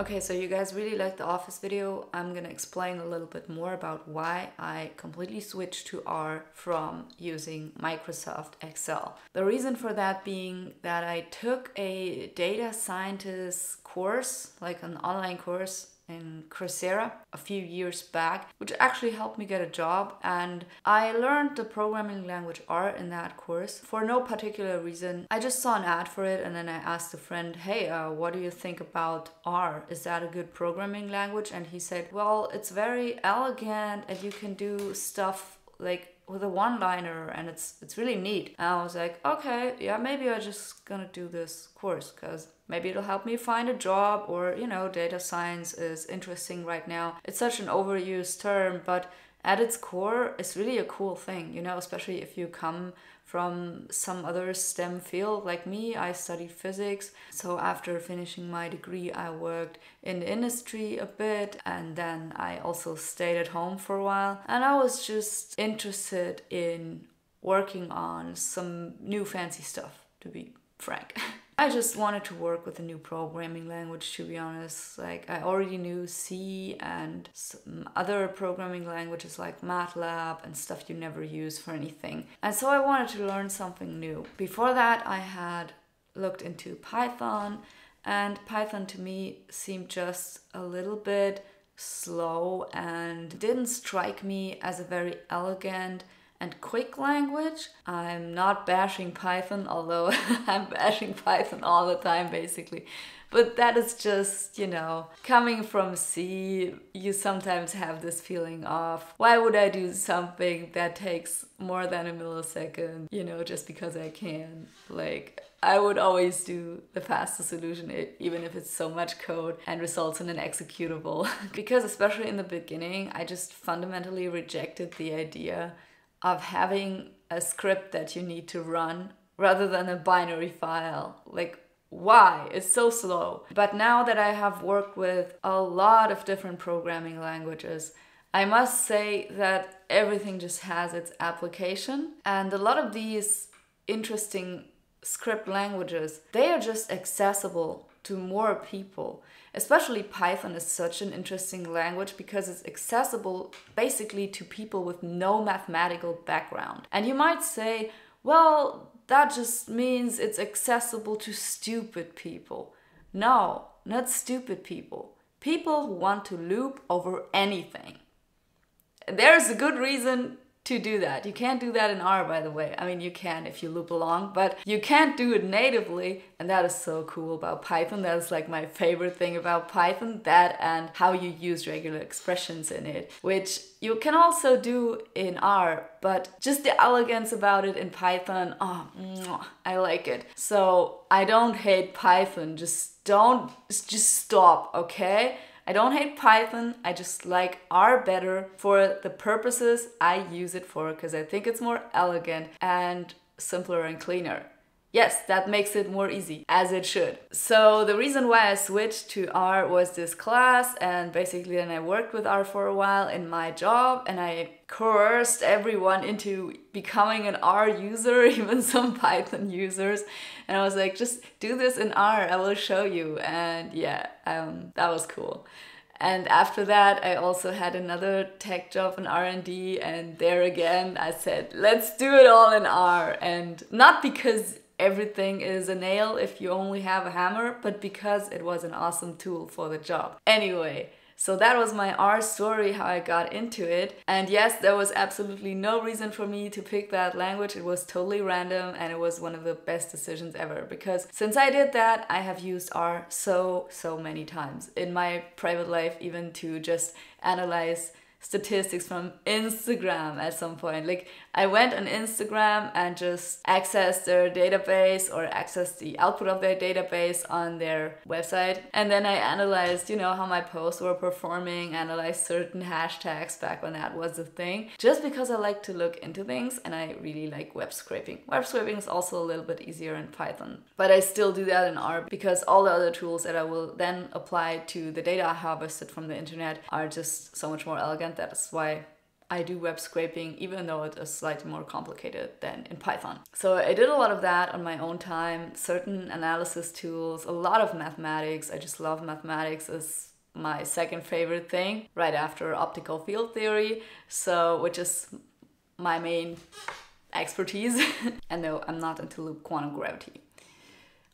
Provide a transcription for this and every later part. Okay, so you guys really liked the Office video. I'm gonna explain a little bit more about why I completely switched to R from using Microsoft Excel. The reason for that being that I took a data scientist course, like an online course in Coursera a few years back, which actually helped me get a job, and I learned the programming language R in that course for no particular reason. I just saw an ad for it, and then I asked a friend, hey, what do you think about R? Is that a good programming language? And he said, well, it's very elegant and you can do stuff like with a one-liner, and it's really neat. And I was like, okay, yeah, maybe I'm just gonna do this course because maybe it'll help me find a job, or, you know, data science is interesting right now. It's such an overused term, but at its core, it's really a cool thing, you know, especially if you come from some other STEM field like me. I studied physics, so after finishing my degree, I worked in the industry a bit, and then I also stayed at home for a while, and I was just interested in working on some new fancy stuff, to be frank. I just wanted to work with a new programming language, to be honest. Like, I already knew C and some other programming languages like MATLAB and stuff you never use for anything. And so I wanted to learn something new. Before that, I had looked into Python, and Python to me seemed just a little bit slow and didn't strike me as a very elegant and quick language. I'm not bashing Python, although I'm bashing Python all the time basically. But that is just, you know, coming from C, you sometimes have this feeling of, why would I do something that takes more than a millisecond, you know, just because I can? Like, I would always do the fastest solution, even if it's so much code and results in an executable. Because especially in the beginning, I just fundamentally rejected the idea of having a script that you need to run rather than a binary file. Like, why? It's so slow. But now that I have worked with a lot of different programming languages, I must say that everything just has its application. And a lot of these interesting script languages, they are just accessible to more people. Especially Python is such an interesting language because it's accessible basically to people with no mathematical background. And you might say, well, that just means it's accessible to stupid people. No, not stupid people. People who want to loop over anything. There's a good reason to do that. You can't do that in R, by the way. I mean, you can if you loop along, but you can't do it natively, and that is so cool about Python. That is like my favorite thing about Python, that and how you use regular expressions in it, which you can also do in R, but just the elegance about it in Python, oh, I like it. So I don't hate Python, just stop, okay? I don't hate Python, I just like R better for the purposes I use it for, because I think it's more elegant and simpler and cleaner. Yes, that makes it more easy, as it should. So the reason why I switched to R was this class, and basically then I worked with R for a while in my job, and I coerced everyone into becoming an R user, even some Python users. And I was like, just do this in R, I will show you. And yeah, that was cool. And after that, I also had another tech job in R&D, and there again, I said, let's do it all in R. And not because everything is a nail if you only have a hammer, but because it was an awesome tool for the job. Anyway, so that was my R story, how I got into it. And yes, there was absolutely no reason for me to pick that language. It was totally random, and it was one of the best decisions ever, because since I did that, I have used R so many times in my private life, even to just analyze statistics from Instagram at some point. Like, I went on Instagram and just accessed their database, or accessed the output of their database on their website. And then I analyzed, you know, how my posts were performing, analyzed certain hashtags back when that was a thing, just because I like to look into things, and I really like web scraping. Web scraping is also a little bit easier in Python, but I still do that in R because all the other tools that I will then apply to the data I harvested from the internet are just so much more elegant. That is why I do web scraping, even though it is slightly more complicated than in Python. So I did a lot of that on my own time, certain analysis tools, a lot of mathematics. I just love mathematics. It's my second favorite thing right after optical field theory, so which is my main expertise. And no, I'm not into loop quantum gravity,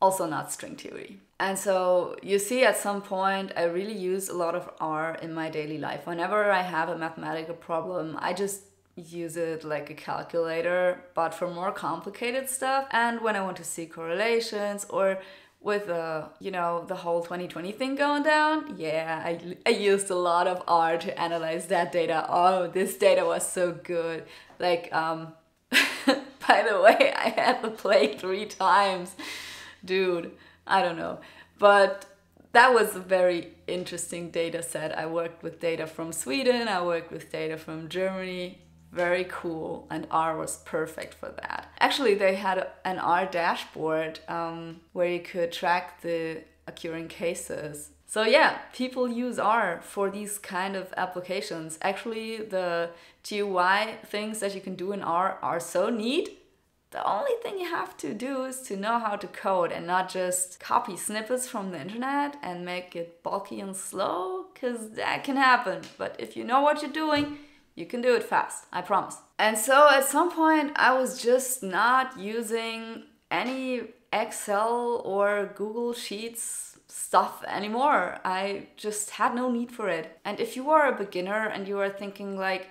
also not string theory. And so you see, at some point I really use a lot of R in my daily life. Whenever I have a mathematical problem, I just use it like a calculator, but for more complicated stuff. And when I want to see correlations, or with you know, the whole 2020 thing going down, yeah, I used a lot of R to analyze that data. Oh, this data was so good. Like, by the way, I had the plague 3 times. Dude, I don't know. But that was a very interesting data set. I worked with data from Sweden, I worked with data from Germany. Very cool, and R was perfect for that. Actually, they had an R dashboard where you could track the occurring cases. So yeah, people use R for these kind of applications. Actually, the GUI things that you can do in R are so neat. The only thing you have to do is to know how to code and not just copy snippets from the internet and make it bulky and slow, because that can happen. But if you know what you're doing, you can do it fast, I promise. And so at some point I was just not using any Excel or Google Sheets stuff anymore. I just had no need for it. And if you are a beginner and you are thinking like,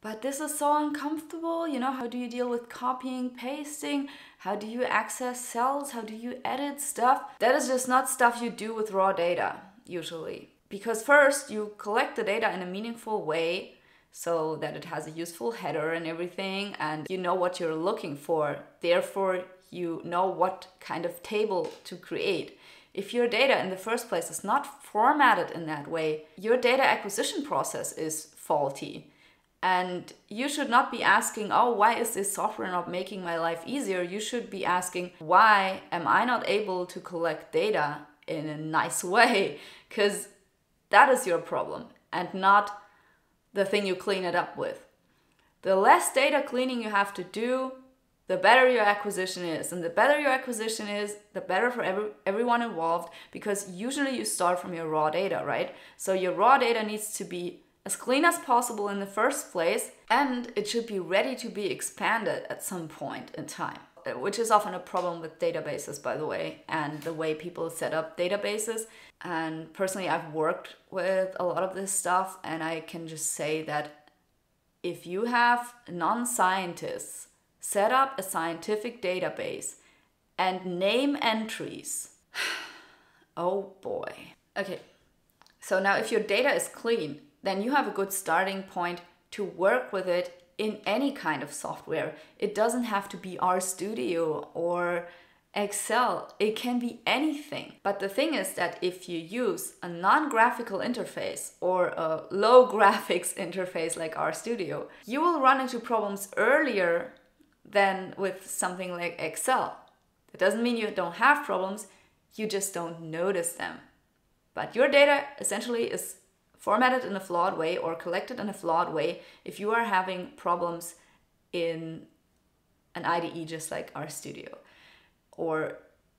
but this is so uncomfortable, you know, how do you deal with copying, pasting? How do you access cells? How do you edit stuff? That is just not stuff you do with raw data, usually. Because first you collect the data in a meaningful way, so that it has a useful header and everything, and you know what you're looking for. Therefore, you know what kind of table to create. If your data in the first place is not formatted in that way, your data acquisition process is faulty. And you should not be asking, oh, why is this software not making my life easier? You should be asking, why am I not able to collect data in a nice way? Because that is your problem, and not the thing you clean it up with. The less data cleaning you have to do, the better your acquisition is. And the better your acquisition is, the better for everyone involved, because usually you start from your raw data, right? So your raw data needs to be as clean as possible in the first place, and it should be ready to be expanded at some point in time, which is often a problem with databases, by the way, and the way people set up databases. And personally, I've worked with a lot of this stuff, and I can just say that if you have non-scientists set up a scientific database and name entries, oh boy. Okay, so now if your data is clean, then you have a good starting point to work with it in any kind of software. It doesn't have to be RStudio or Excel, it can be anything. But the thing is that if you use a non-graphical interface or a low graphics interface like RStudio, you will run into problems earlier than with something like Excel. That doesn't mean you don't have problems, you just don't notice them. But your data essentially is formatted in a flawed way or collected in a flawed way if you are having problems in an IDE just like RStudio, or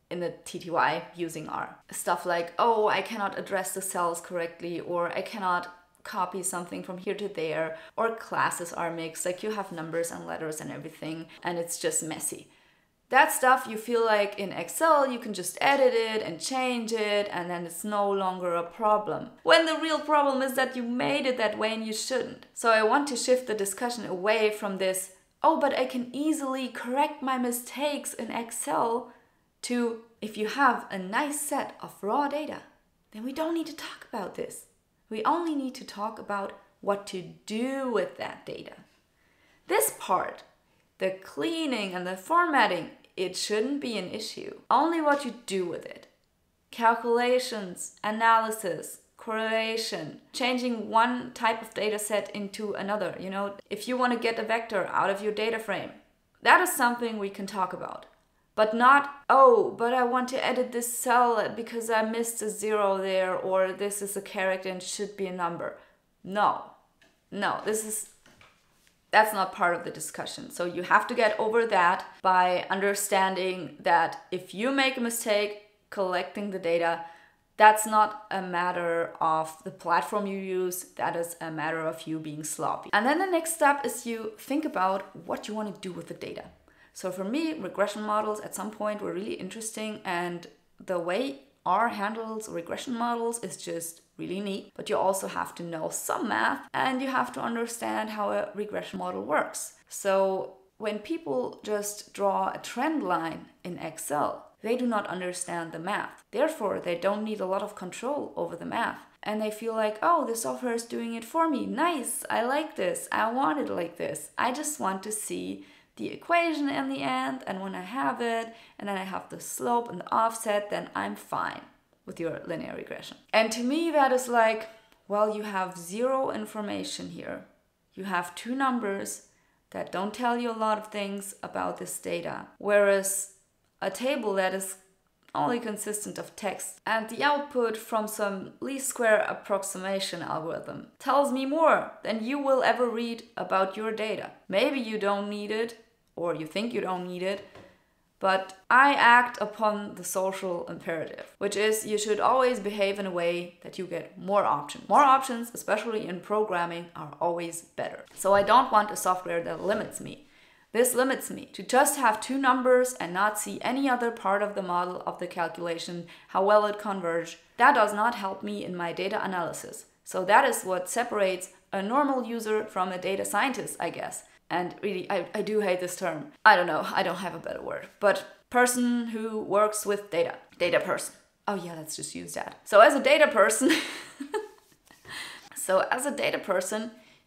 in the TTY using R. Stuff like, oh, I cannot address the cells correctly, or I cannot copy something from here to there, or classes are mixed, like you have numbers and letters and everything, and it's just messy. That stuff you feel like in Excel, you can just edit it and change it, and then it's no longer a problem. When the real problem is that you made it that way and you shouldn't. So I want to shift the discussion away from this, oh, but I can easily correct my mistakes in Excel, to if you have a nice set of raw data, then we don't need to talk about this. We only need to talk about what to do with that data. This part, the cleaning and the formatting, it shouldn't be an issue. Only what you do with it. Calculations, analysis, correlation, changing one type of data set into another. You know, if you want to get a vector out of your data frame, that is something we can talk about. But not, oh, but I want to edit this cell because I missed a zero there, or this is a character and should be a number. No, no, this is that's not part of the discussion. So you have to get over that by understanding that if you make a mistake collecting the data, that's not a matter of the platform you use, that is a matter of you being sloppy. And then the next step is you think about what you want to do with the data. So for me, regression models at some point were really interesting, and the way R handles regression models is just really neat, but you also have to know some math and you have to understand how a regression model works. So when people just draw a trend line in Excel, they do not understand the math. Therefore, they don't need a lot of control over the math. And they feel like, oh, the software is doing it for me. Nice, I like this, I want it like this. I just want to see the equation in the end, and when I have it, and then I have the slope and the offset, then I'm fine with your linear regression. And to me, that is like, well, you have zero information here. You have two numbers that don't tell you a lot of things about this data, whereas a table that is only consistent of text and the output from some least square approximation algorithm tells me more than you will ever read about your data. Maybe you don't need it, or you think you don't need it, but I act upon the social imperative, which is you should always behave in a way that you get more options. More options, especially in programming, are always better. So I don't want a software that limits me. This limits me to just have two numbers and not see any other part of the model of the calculation, how well it converged. That does not help me in my data analysis. So that is what separates a normal user from a data scientist, I guess. And really, I do hate this term. I don't know, I don't have a better word. But person who works with data. Data person. Oh yeah, let's just use that. So as a data person,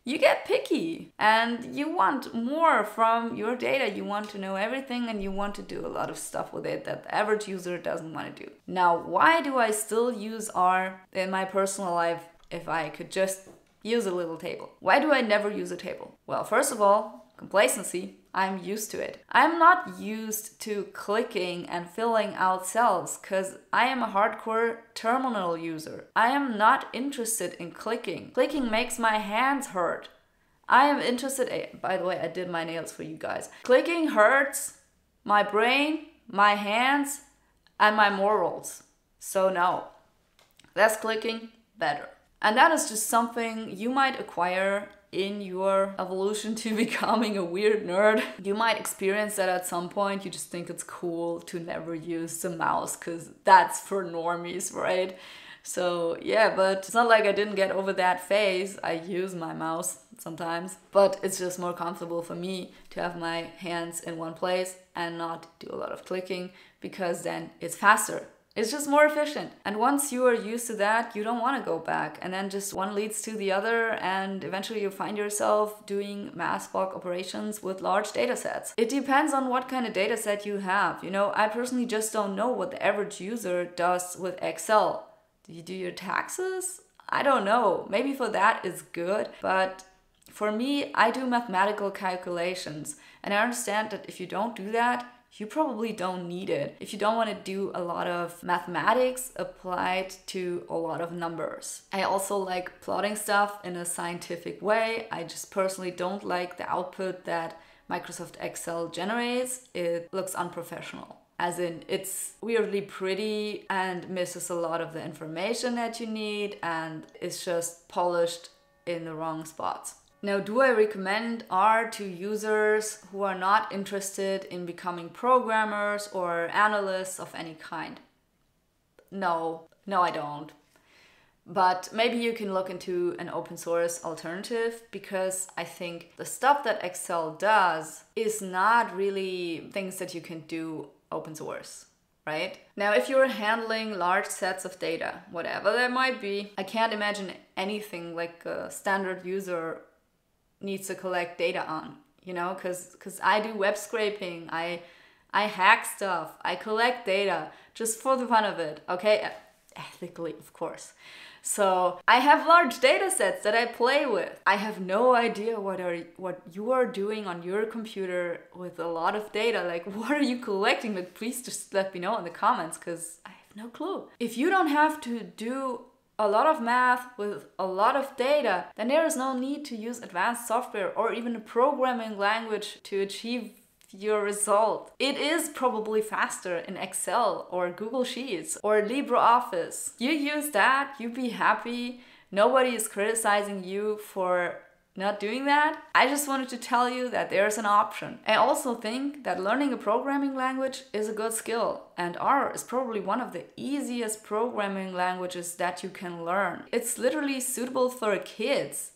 you get picky and you want more from your data. You want to know everything and you want to do a lot of stuff with it that the average user doesn't want to do. Now, why do I still use R in my personal life if I could just use a little table? Why do I never use a table? Well, first of all, complacency. I'm used to it. I'm not used to clicking and filling out cells because I am a hardcore terminal user. I am not interested in clicking. Clicking makes my hands hurt. I am interested, by the way, I did my nails for you guys. Clicking hurts my brain, my hands, and my morals. So no, less clicking, better. And that is just something you might acquire in your evolution to becoming a weird nerd. You might experience that at some point. You just think it's cool to never use the mouse because that's for normies, right? So yeah, but it's not like I didn't get over that phase. I use my mouse sometimes, but it's just more comfortable for me to have my hands in one place and not do a lot of clicking, because then it's faster. It's just more efficient. And once you are used to that, you don't want to go back. And then just one leads to the other, and eventually you find yourself doing mass bulk operations with large data sets. It depends on what kind of data set you have. You know, I personally just don't know what the average user does with Excel. Do you do your taxes? I don't know. Maybe for that it's good, but for me, I do mathematical calculations. And I understand that if you don't do that, you probably don't need it. If you don't want to do a lot of mathematics applied to a lot of numbers. I also like plotting stuff in a scientific way. I just personally don't like the output that Microsoft Excel generates. It looks unprofessional. As in, it's weirdly pretty and misses a lot of the information that you need, and it's just polished in the wrong spots. Now, do I recommend R to users who are not interested in becoming programmers or analysts of any kind? No, I don't. But maybe you can look into an open source alternative, because I think the stuff that Excel does is not really things that you can do open source. Right? Now, if you're handling large sets of data, whatever that might be, I can't imagine anything like a standard user needs to collect data on, you know, because I do web scraping, I hack stuff, I collect data just for the fun of it, okay? Ethically, of course. So I have large data sets that I play with. I have no idea what you are doing on your computer with a lot of data. Like, what are you collecting? Like, please just let me know in the comments, because I have no clue. If you don't have to do a lot of math with a lot of data, then there is no need to use advanced software or even a programming language to achieve your result. It is probably faster in Excel or Google Sheets or LibreOffice. You use that, you be happy. Nobody is criticizing you for not doing that. I just wanted to tell you that there's an option. I also think that learning a programming language is a good skill, and R is probably one of the easiest programming languages that you can learn. It's literally suitable for kids.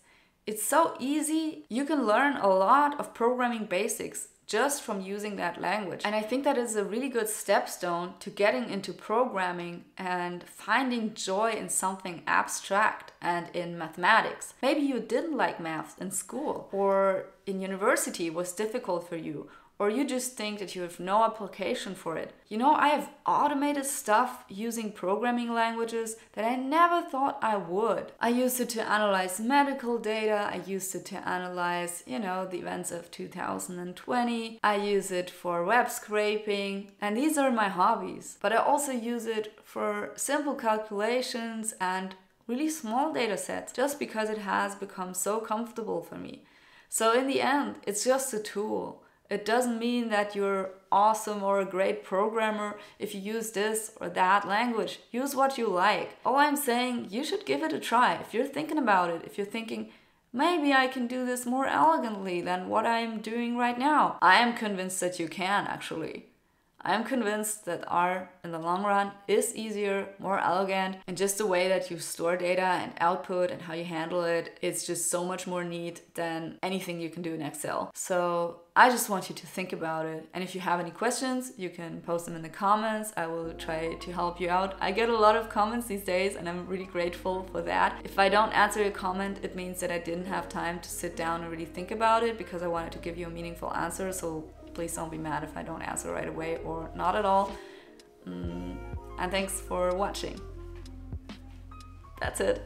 It's so easy. You can learn a lot of programming basics just from using that language. And I think that is a really good stepstone to getting into programming and finding joy in something abstract and in mathematics. Maybe you didn't like math in school, or in university was difficult for you, or you just think that you have no application for it. You know, I have automated stuff using programming languages that I never thought I would. I used it to analyze medical data. I used it to analyze, you know, the events of 2020. I use it for web scraping, and these are my hobbies. But I also use it for simple calculations and really small data sets, just because it has become so comfortable for me. So in the end, it's just a tool. It doesn't mean that you're awesome or a great programmer if you use this or that language. Use what you like. All I'm saying, you should give it a try. If you're thinking about it, if you're thinking, maybe I can do this more elegantly than what I'm doing right now. I am convinced that you can, actually. I am convinced that R, in the long run, is easier, more elegant, and just the way that you store data and output and how you handle it, it's just so much more neat than anything you can do in Excel. So I just want you to think about it. And if you have any questions, you can post them in the comments. I will try to help you out. I get a lot of comments these days, and I'm really grateful for that. If I don't answer your comment, it means that I didn't have time to sit down and really think about it, because I wanted to give you a meaningful answer. So please don't be mad if I don't answer right away or not at all. And thanks for watching. That's it.